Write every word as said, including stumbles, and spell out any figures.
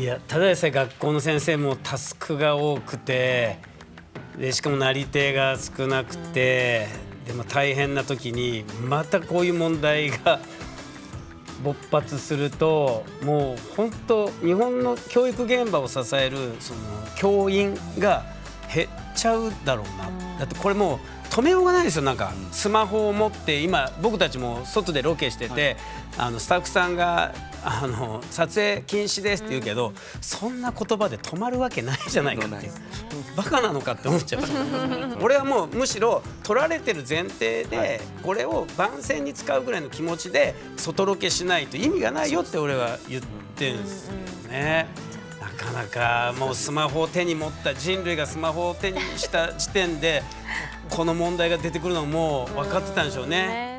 いや、ただでさえ学校の先生もタスクが多くて、でしかもなり手が少なくて、でも大変な時にまたこういう問題が勃発すると、もう本当日本の教育現場を支えるその教員が減っちゃうだろうな。だってこれもう止めようがないですよ。なんかスマホを持って今僕たちも外でロケしてて、はい、あのスタッフさんがあの撮影禁止ですって言うけど、うん、そんな言葉で止まるわけないじゃないかっていうバカなのかって思っちゃう俺はもうむしろ撮られてる前提で、はい、これを番宣に使うぐらいの気持ちで外ロケしないと意味がないよって俺は言ってるんですよね。なかなかもうスマホを手に持った人類がスマホを手にした時点でこの問題が出てくるのも分かってたんでしょうね。